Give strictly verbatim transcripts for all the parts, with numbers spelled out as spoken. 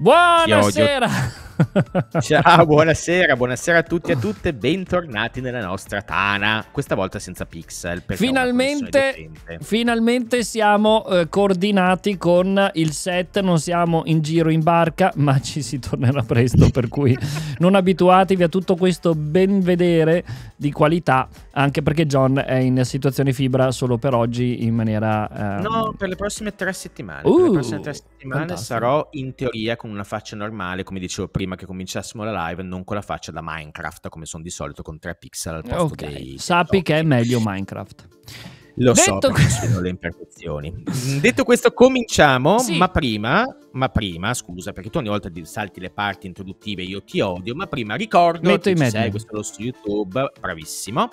Buonasera! Ciao, buonasera, buonasera a tutti e a tutte, bentornati nella nostra tana, questa volta senza pixel. Finalmente, finalmente siamo eh, coordinati con il set, non siamo in giro in barca, ma ci si tornerà presto, per cui non abituatevi a tutto questo benvedere di qualità, anche perché John è in situazione fibra solo per oggi in maniera... Eh... No, per le prossime tre settimane, uh, per le prossime tre settimane fantastico. Sarò in teoria con una faccia normale, come dicevo prima, che cominciassimo la live, non con la faccia da Minecraft come sono di solito con tre pixel al posto okay. dei sappi che è meglio Minecraft, lo detto so perché sono le imperfezioni. Detto questo, cominciamo, sì. ma prima ma prima scusa, perché tu ogni volta salti le parti introduttive, io ti odio, ma prima ricordo che ci sei, questo è lo su YouTube, bravissimo,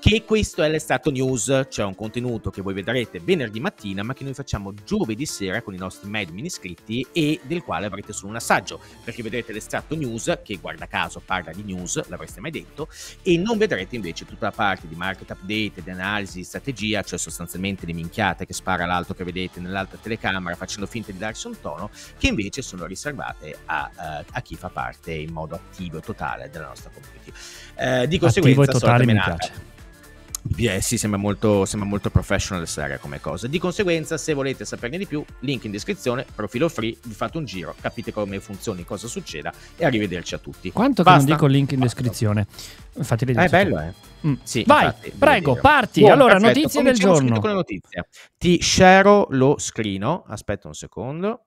che questo è l'Estato News, cioè un contenuto che voi vedrete venerdì mattina ma che noi facciamo giovedì sera con i nostri admin iscritti e del quale avrete solo un assaggio, perché vedrete l'Estato News che guarda caso parla di news, l'avreste mai detto, e non vedrete invece tutta la parte di market update, di analisi, di strategia, cioè sostanzialmente le minchiate che spara l'altro che vedete nell'altra telecamera facendo finta di darsi un tono, che invece sono riservate a, uh, a chi fa parte in modo attivo e totale della nostra community. Uh, di conseguenza attivo e totale mi piace. Eh, sì, sembra molto, sembra molto professional e seria come cosa. Di conseguenza, se volete saperne di più, link in descrizione, profilo free, vi fate un giro, capite come funzioni, cosa succeda e arrivederci a tutti. Quanto Basta. Che non dico link in descrizione? Infatti vedete. È bello, eh? Mm. Sì, vai, infatti, prego, parti. Buon, allora, perfetto. Notizie del giorno. Con le notizie. Ti share lo screen, aspetta un secondo.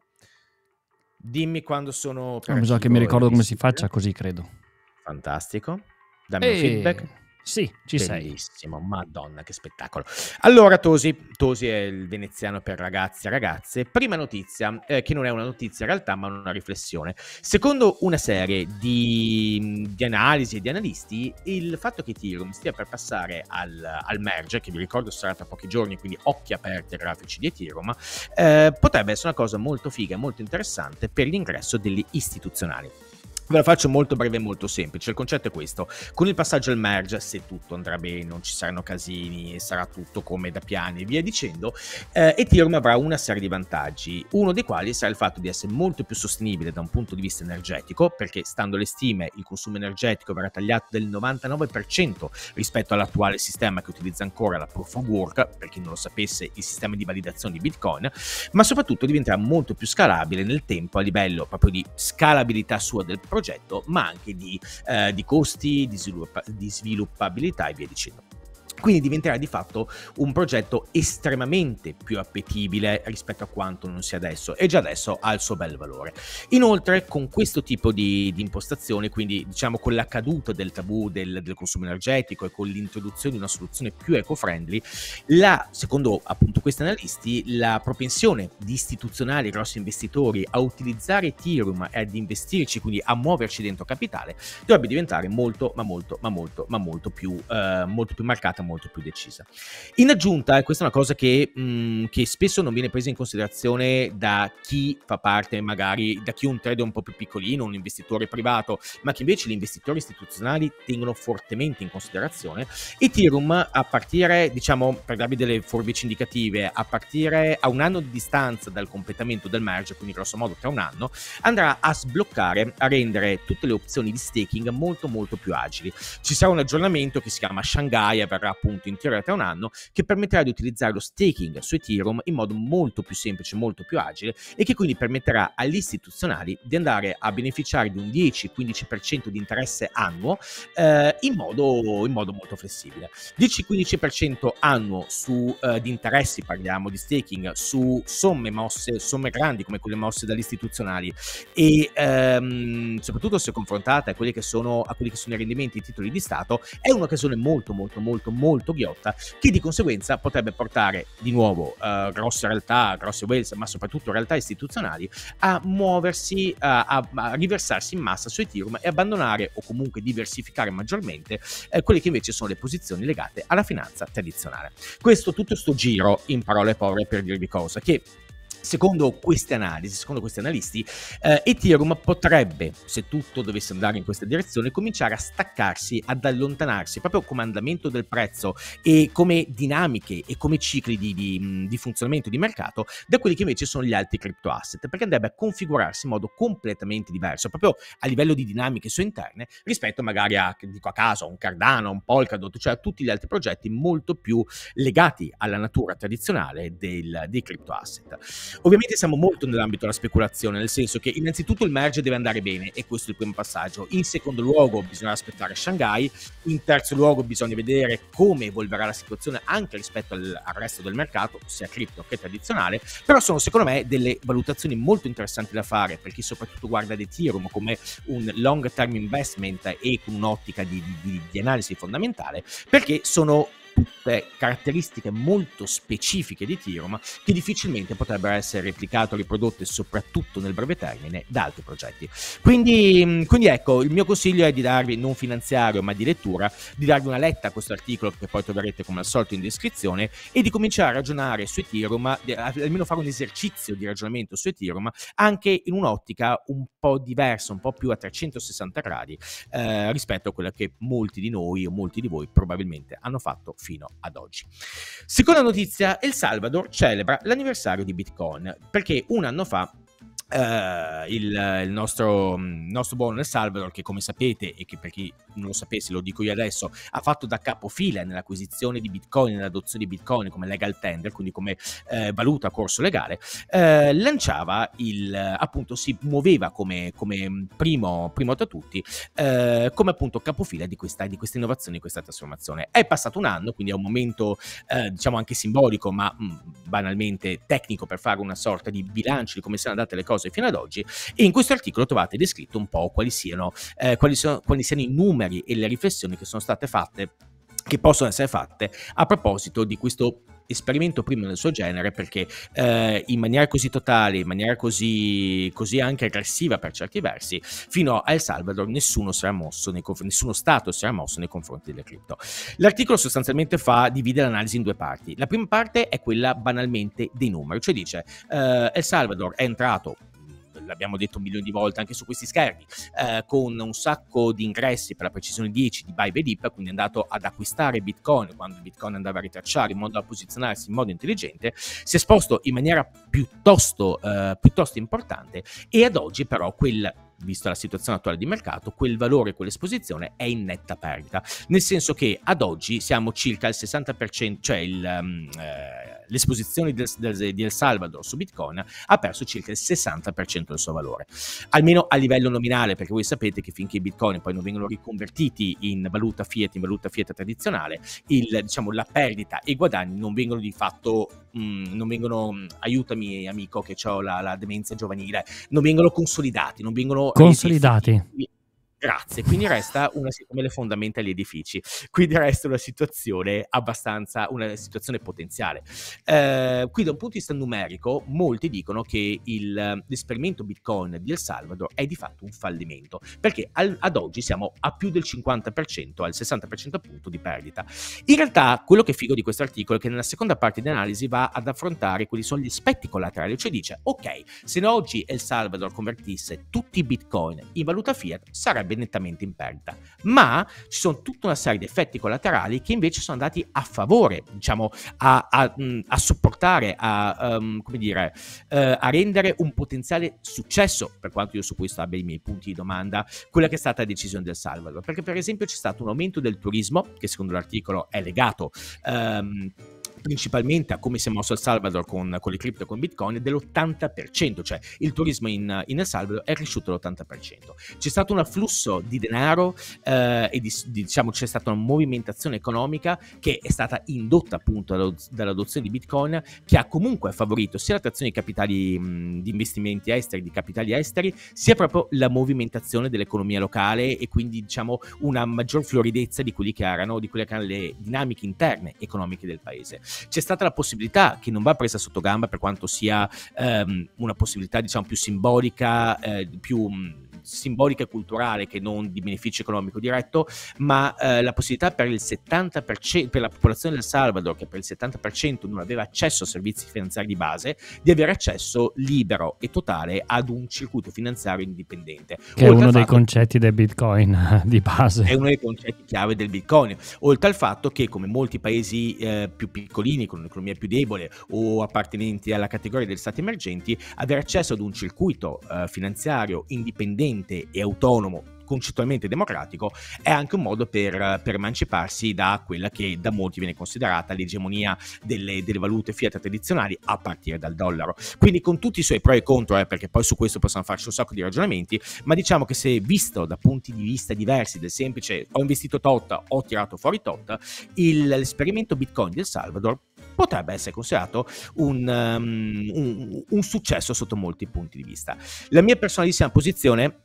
Dimmi quando sono... Non bisogna che mi ricordo come si faccia, così credo. Fantastico. Dammi e... un feedback. Sì, ci Bellissimo. sei. Madonna, che spettacolo. Allora, Tosi, Tosi è il veneziano per ragazzi e ragazze. Prima notizia, eh, che non è una notizia in realtà, ma una riflessione. Secondo una serie di, di analisi e di analisti, il fatto che Ethereum stia per passare al, al merge, che vi ricordo sarà tra pochi giorni, quindi occhi aperti ai grafici di Ethereum, eh, potrebbe essere una cosa molto figa e molto interessante per l'ingresso degli istituzionali. Ve la faccio molto breve e molto semplice, il concetto è questo: con il passaggio al merge, se tutto andrà bene, non ci saranno casini, sarà tutto come da piani e via dicendo, eh, Ethereum avrà una serie di vantaggi, uno dei quali sarà il fatto di essere molto più sostenibile da un punto di vista energetico, perché stando alle stime il consumo energetico verrà tagliato del novantanove per cento rispetto all'attuale sistema che utilizza ancora la Proof of Work, per chi non lo sapesse il sistema di validazione di Bitcoin, ma soprattutto diventerà molto più scalabile nel tempo a livello proprio di scalabilità sua del progetto, ma anche di, eh, di costi, di, sviluppa di sviluppabilità e via dicendo. Quindi diventerà di fatto un progetto estremamente più appetibile rispetto a quanto non sia adesso, e già adesso ha il suo bel valore. Inoltre, con questo tipo di, di impostazione, quindi diciamo con la caduta del tabù del, del consumo energetico e con l'introduzione di una soluzione più eco-friendly, la, secondo appunto questi analisti, la propensione di istituzionali, grossi investitori a utilizzare Ethereum e ad investirci, quindi a muoverci dentro capitale, dovrebbe diventare molto, ma molto, ma molto, ma molto più, eh, molto più marcata, molto più decisa. In aggiunta, e questa è una cosa che, mh, che spesso non viene presa in considerazione da chi fa parte, magari da chi è un trader un po' più piccolino, un investitore privato, ma che invece gli investitori istituzionali tengono fortemente in considerazione, Ethereum a partire, diciamo, per darvi delle forbici indicative, a partire a un anno di distanza dal completamento del merge, quindi grosso modo tra un anno, andrà a sbloccare, a rendere tutte le opzioni di staking molto molto più agili. Ci sarà un aggiornamento che si chiama Shanghai e verrà appunto in teoria tra un anno, che permetterà di utilizzare lo staking su Ethereum in modo molto più semplice, molto più agile, e che quindi permetterà agli istituzionali di andare a beneficiare di un dieci quindici per cento di interesse annuo eh, in, modo, in modo molto flessibile. dieci quindici per cento annuo su, eh, di interessi, parliamo di staking, su somme mosse, somme grandi come quelle mosse dagli istituzionali, e ehm, soprattutto se confrontate a quelli che sono, a quelli che sono i rendimenti dei titoli di Stato, è un'occasione molto molto molto molto ghiotta, che di conseguenza potrebbe portare di nuovo uh, grosse realtà, grosse whales, ma soprattutto realtà istituzionali a muoversi, a, a, a riversarsi in massa su Ethereum e abbandonare o comunque diversificare maggiormente eh, quelle che invece sono le posizioni legate alla finanza tradizionale. Questo tutto sto giro in parole povere per dirvi cosa, che Secondo queste analisi, secondo questi analisti, eh, Ethereum potrebbe, se tutto dovesse andare in questa direzione, cominciare a staccarsi, ad allontanarsi proprio come andamento del prezzo e come dinamiche e come cicli di, di, di funzionamento di mercato da quelli che invece sono gli altri crypto asset, perché andrebbe a configurarsi in modo completamente diverso, proprio a livello di dinamiche sue interne, rispetto magari a, dico a caso, a un Cardano, a un Polkadot, cioè a tutti gli altri progetti molto più legati alla natura tradizionale del, dei crypto asset. Ovviamente siamo molto nell'ambito della speculazione, nel senso che innanzitutto il merge deve andare bene e questo è il primo passaggio. In secondo luogo bisogna aspettare Shanghai, in terzo luogo bisogna vedere come evolverà la situazione anche rispetto al, al resto del mercato, sia cripto che tradizionale, però sono secondo me delle valutazioni molto interessanti da fare per chi soprattutto guarda ad Ethereum come un long term investment e con un'ottica di, di, di analisi fondamentale, perché sono tutte caratteristiche molto specifiche di Ethereum che difficilmente potrebbero essere replicate o riprodotte, soprattutto nel breve termine, da altri progetti. Quindi, quindi ecco, il mio consiglio è di darvi, non finanziario ma di lettura, di darvi una letta a questo articolo che poi troverete come al solito in descrizione e di cominciare a ragionare su Ethereum, almeno fare un esercizio di ragionamento su Ethereum anche in un'ottica un po' diversa, un po' più a trecentosessanta gradi eh, rispetto a quella che molti di noi o molti di voi probabilmente hanno fatto fino ad oggi. Seconda notizia, El Salvador celebra l'anniversario di Bitcoin, perché un anno fa Uh, il, il nostro, nostro buon El Salvador, che come sapete e che per chi non lo sapesse lo dico io adesso, ha fatto da capofila nell'acquisizione di Bitcoin, nell'adozione di Bitcoin come legal tender, quindi come uh, valuta a corso legale, uh, lanciava il appunto si muoveva come, come primo, primo tra tutti, uh, come appunto capofila di questa, di questa innovazione, di questa trasformazione. È passato un anno, quindi è un momento uh, diciamo anche simbolico, ma mh, banalmente tecnico, per fare una sorta di bilancio di come siano andate le cose fino ad oggi, e in questo articolo trovate descritto un po' quali siano, eh, quali sono, quali siano i numeri e le riflessioni che sono state fatte, che possono essere fatte a proposito di questo esperimento prima nel suo genere, perché eh, in maniera così totale, in maniera così, così anche aggressiva per certi versi, fino a El Salvador nessuno si era mosso nei conf- nessuno Stato si era mosso nei confronti delle cripto. L'articolo sostanzialmente fa divide l'analisi in due parti. La prima parte è quella banalmente dei numeri, cioè dice eh, El Salvador è entrato, l'abbiamo detto un milione di volte anche su questi schermi, eh, con un sacco di ingressi, per la precisione dieci, di buy by dip, quindi è andato ad acquistare Bitcoin quando Bitcoin andava a ritracciare, in modo da posizionarsi in modo intelligente, si è esposto in maniera piuttosto, eh, piuttosto importante, e ad oggi però quel, visto la situazione attuale di mercato, quel valore, quell'esposizione è in netta perdita, nel senso che ad oggi siamo circa il sessanta per cento, cioè il, um, eh, l'esposizione del, del, di El Salvador su Bitcoin ha perso circa il sessanta per cento del suo valore, almeno a livello nominale, perché voi sapete che finché i Bitcoin poi non vengono riconvertiti in valuta fiat, in valuta fiat tradizionale, il, diciamo, la perdita e i guadagni non vengono di fatto, mh, non vengono, aiutami amico che ho la, la demenza giovanile, non vengono consolidati, non vengono consolidati. Grazie, quindi resta una, come le fondamenta agli edifici, quindi resta una situazione abbastanza, una situazione potenziale. Eh, qui da un punto di vista numerico, molti dicono che il, l'esperimento Bitcoin di El Salvador è di fatto un fallimento, perché al, ad oggi siamo a più del cinquanta per cento, al sessanta per cento appunto di perdita. In realtà quello che è figo di questo articolo è che nella seconda parte di analisi va ad affrontare quelli sono gli aspetti collaterali, cioè dice, ok, se oggi El Salvador convertisse tutti i Bitcoin in valuta fiat, sarebbe nettamente in perdita, ma ci sono tutta una serie di effetti collaterali che invece sono andati a favore, diciamo a, a, a supportare, a um, come dire, uh, a rendere un potenziale successo, per quanto io su questo abbia i miei punti di domanda, quella che è stata la decisione del Salvador, perché per esempio c'è stato un aumento del turismo che secondo l'articolo è legato um, principalmente a come si è mosso El Salvador con, con le cripto e con Bitcoin, dell'ottanta per cento, cioè il turismo in, in El Salvador è cresciuto dell'ottanta per cento. C'è stato un afflusso di denaro eh, e di, di, diciamo c'è stata una movimentazione economica che è stata indotta appunto dall'adozione di Bitcoin, che ha comunque favorito sia l'attrazione di capitali, mh, di investimenti esteri, di capitali esteri, sia proprio la movimentazione dell'economia locale e quindi diciamo una maggior floridezza di quelli che erano, di quelle che erano le dinamiche interne economiche del paese. C'è stata la possibilità, che non va presa sotto gamba per quanto sia ehm, una possibilità diciamo più simbolica, eh, più simbolica e culturale che non di beneficio economico diretto, ma eh, la possibilità per il settanta per cento, per la popolazione del Salvador, che per il settanta per cento non aveva accesso a servizi finanziari di base, di avere accesso libero e totale ad un circuito finanziario indipendente. Che è uno dei concetti del Bitcoin di base. È uno dei concetti chiave del Bitcoin. Oltre al fatto che, come molti paesi eh, più piccolini, con un'economia più debole o appartenenti alla categoria degli stati emergenti, avere accesso ad un circuito eh, finanziario indipendente e autonomo, concettualmente democratico, è anche un modo per, per emanciparsi da quella che da molti viene considerata l'egemonia delle, delle valute fiat tradizionali, a partire dal dollaro. Quindi, con tutti i suoi pro e contro, eh, perché poi su questo possiamo farci un sacco di ragionamenti, ma diciamo che se visto da punti di vista diversi del semplice ho investito tot, ho tirato fuori tot, il, l'esperimento Bitcoin del Salvador potrebbe essere considerato un, um, un, un successo sotto molti punti di vista. La mia personalissima posizione,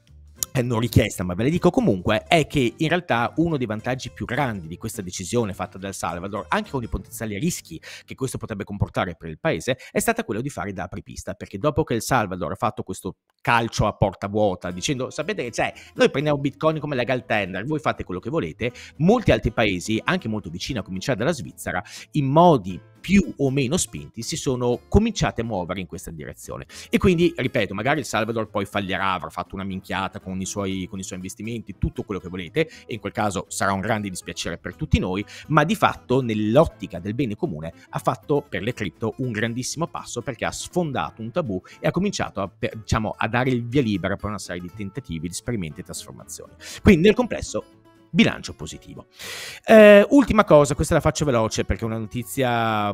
non richiesta ma ve le dico comunque, è che in realtà uno dei vantaggi più grandi di questa decisione fatta dal Salvador, anche con i potenziali rischi che questo potrebbe comportare per il paese, è stata quello di fare da apripista, perché dopo che il Salvador ha fatto questo calcio a porta vuota dicendo sapete che c'è, noi prendiamo Bitcoin come legal tender, voi fate quello che volete, molti altri paesi, anche molto vicini a cominciare dalla Svizzera, in modi più o meno spinti si sono cominciati a muovere in questa direzione. E quindi, ripeto, magari il Salvador poi fallirà, avrà fatto una minchiata con i suoi, con i suoi investimenti, tutto quello che volete, e in quel caso sarà un grande dispiacere per tutti noi, ma di fatto nell'ottica del bene comune ha fatto per le cripto un grandissimo passo, perché ha sfondato un tabù e ha cominciato a, per, diciamo, a dare il via libera per una serie di tentativi, di esperimenti e trasformazioni. Quindi nel complesso bilancio positivo. Eh, ultima cosa, questa la faccio veloce perché è una notizia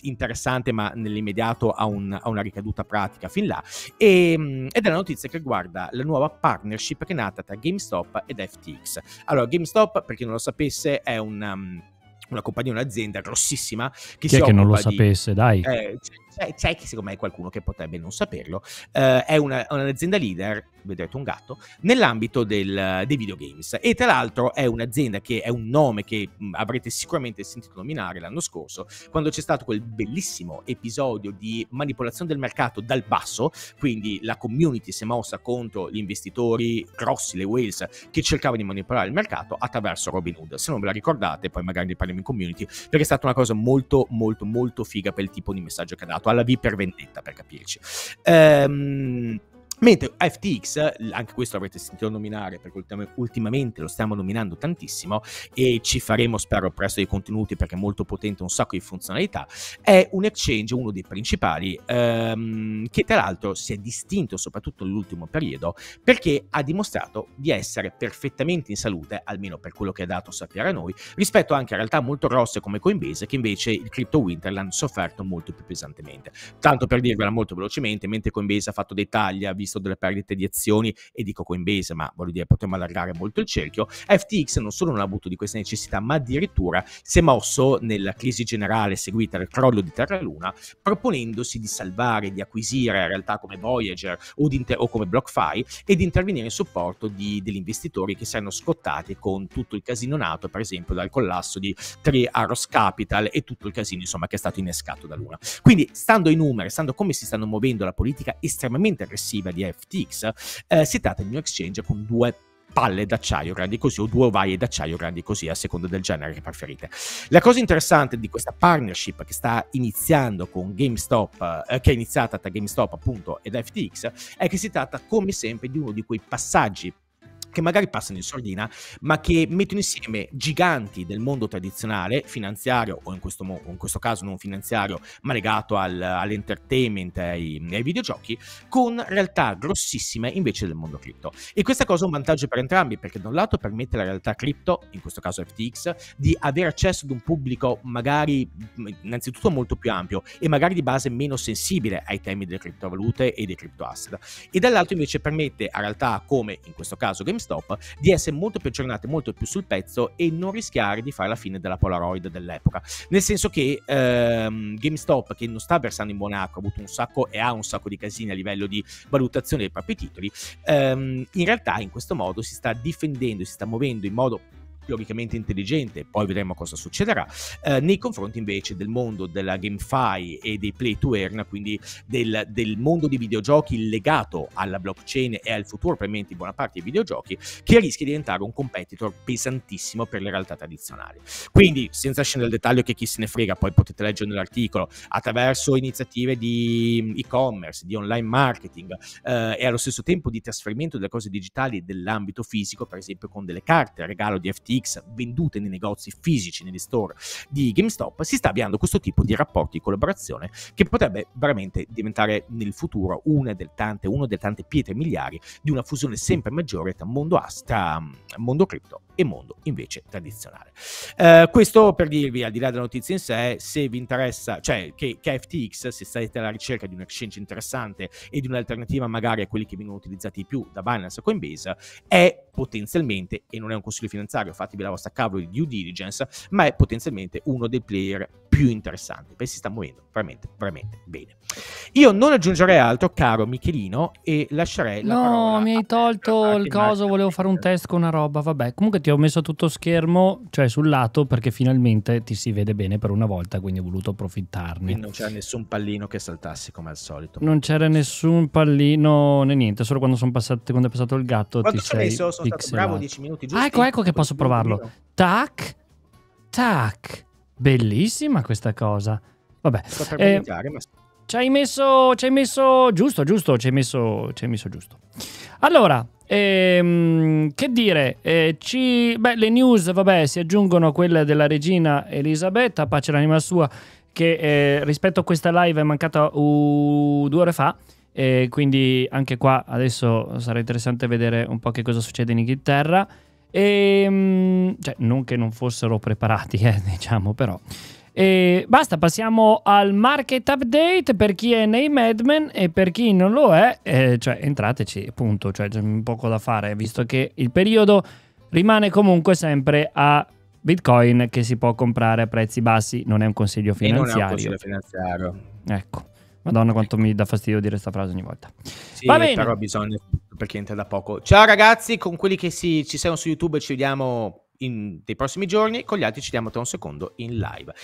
interessante, ma nell'immediato ha, un, ha una ricaduta pratica fin là, e, ed è una notizia che riguarda la nuova partnership che è nata tra GameStop ed F T X. Allora, GameStop, per chi non lo sapesse, è un... Um, una compagnia, un'azienda grossissima che chi si è che non lo di, sapesse, dai eh, c'è, c'è che secondo me qualcuno che potrebbe non saperlo, eh, è una, un'azienda leader, vedrete un gatto, nell'ambito del, dei videogames, e tra l'altro è un'azienda che è un nome che mh, avrete sicuramente sentito nominare l'anno scorso, quando c'è stato quel bellissimo episodio di manipolazione del mercato dal basso, quindi la community si è mossa contro gli investitori grossi, le whales, che cercavano di manipolare il mercato attraverso Robin Hood. Se non ve la ricordate, poi magari ne parliamo community, perché è stata una cosa molto molto molto figa per il tipo di messaggio che ha dato, alla V per Vendetta, per capirci. Ehm Mentre F T X, anche questo avrete sentito nominare perché ultimamente lo stiamo nominando tantissimo e ci faremo, spero, presto dei contenuti perché è molto potente, un sacco di funzionalità, è un exchange, uno dei principali, ehm, che tra l'altro si è distinto soprattutto nell'ultimo periodo perché ha dimostrato di essere perfettamente in salute, almeno per quello che ha dato a sapere a noi, rispetto anche a realtà molto grosse come Coinbase, che invece il crypto winter l'hanno sofferto molto più pesantemente. Tanto per dirvela molto velocemente, mentre Coinbase ha fatto dei tagli, ha visto delle perdite di azioni, e dico Coinbase ma voglio dire potremmo allargare molto il cerchio, F T X non solo non ha avuto di questa necessità ma addirittura si è mosso nella crisi generale seguita dal crollo di Terra Luna, proponendosi di salvare, di acquisire realtà come Voyager o, di inter- o come BlockFi, e di intervenire in supporto di, degli investitori che si erano scottati con tutto il casino nato per esempio dal collasso di Three Arrows Capital e tutto il casino insomma che è stato innescato da Luna. Quindi, stando ai numeri, stando come si stanno muovendo la politica estremamente aggressiva di F T X, eh, si tratta di un exchange con due palle d'acciaio grandi così, o due ovaie d'acciaio grandi così, a seconda del genere che preferite. La cosa interessante di questa partnership che sta iniziando con GameStop, eh, che è iniziata da GameStop appunto ed F T X, è che si tratta come sempre di uno di quei passaggi che magari passano in sordina, ma che mettono insieme giganti del mondo tradizionale, finanziario, o in questo, mo- in questo caso non finanziario, ma legato al, all'entertainment, ai, ai videogiochi, con realtà grossissime invece del mondo cripto. E questa cosa è un vantaggio per entrambi, perché da un lato permette alla realtà cripto, in questo caso F T X, di avere accesso ad un pubblico magari innanzitutto molto più ampio e magari di base meno sensibile ai temi delle criptovalute e dei criptoasset. E dall'altro invece permette a realtà come, in questo caso, GameStop, Stop, di essere molto più aggiornate, molto più sul pezzo e non rischiare di fare la fine della Polaroid dell'epoca, nel senso che ehm, GameStop, che non sta versando in buon acqua, ha avuto un sacco e ha un sacco di casini a livello di valutazione dei propri titoli, ehm, in realtà in questo modo si sta difendendo, si sta muovendo in modo teoricamente intelligente, poi vedremo cosa succederà, eh, nei confronti invece del mondo della GameFi e dei play to earn, quindi del, del mondo dei videogiochi legato alla blockchain e al futuro probabilmente in buona parte dei videogiochi, che rischia di diventare un competitor pesantissimo per le realtà tradizionali. Quindi, senza scendere nel dettaglio che chi se ne frega, poi potete leggere nell'articolo, attraverso iniziative di e-commerce, di online marketing eh, e allo stesso tempo di trasferimento delle cose digitali dell'ambito fisico, per esempio con delle carte regalo di F T X vendute nei negozi fisici, negli store di GameStop, si sta avviando questo tipo di rapporti di collaborazione che potrebbe veramente diventare nel futuro una delle tante, una delle tante pietre miliari di una fusione sempre maggiore tra mondo astra, mondo cripto e mondo invece tradizionale. Eh, questo per dirvi, al di là della notizia in sé, se vi interessa, cioè che, che F T X, se state alla ricerca di un exchange interessante e di un'alternativa magari a quelli che vengono utilizzati di più da Binance a Coinbase, è potenzialmente, e non è un consiglio finanziario, fatevi la vostra cavolo di due diligence, ma è potenzialmente uno dei player più interessanti, perché si sta muovendo veramente, veramente bene. Io non aggiungerei altro, caro Michelino, e lascerei la no, parola. No, mi hai tolto il coso, volevo fare un test con una roba, vabbè, comunque ti ho messo tutto schermo, cioè sul lato, perché finalmente ti si vede bene per una volta, quindi ho voluto approfittarne. Quindi non c'era nessun pallino che saltasse come al solito. Non c'era nessun pallino né niente, solo quando, sono passati, quando è passato il gatto quando ti sei messo, sono stato bravo dieci minuti giusti. Ah, ecco, ecco che posso provarlo. Tac, tac. Bellissima questa cosa. Vabbè, eh, ma... ci hai messo, ci hai messo giusto, giusto, ci hai messo, ci hai messo giusto. Allora, ehm, che dire, eh, ci, beh, le news, vabbè, si aggiungono a quelle della regina Elisabetta, pace l'anima sua, che eh, rispetto a questa live è mancata uh, due ore fa. E quindi anche qua adesso sarà interessante vedere un po' che cosa succede in Inghilterra. E, cioè, non che non fossero preparati, eh, diciamo, però. E basta, passiamo al market update per chi è nei Mad Men e per chi non lo è, eh, cioè entrateci, punto. Cioè, c'è poco da fare, visto che il periodo rimane comunque sempre a Bitcoin che si può comprare a prezzi bassi. Non è un consiglio finanziario. E non è un consiglio finanziario. Ecco. Madonna quanto mi dà fastidio dire questa frase ogni volta. Sì, va bene. Però bisogna, perché entra da poco. Ciao ragazzi, con quelli che si, ci seguono su YouTube ci vediamo in, nei prossimi giorni, con gli altri ci vediamo tra un secondo in live.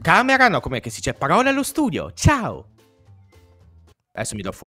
Camera, no, com'è che si dice? Parola allo studio, ciao! Adesso mi do fuori.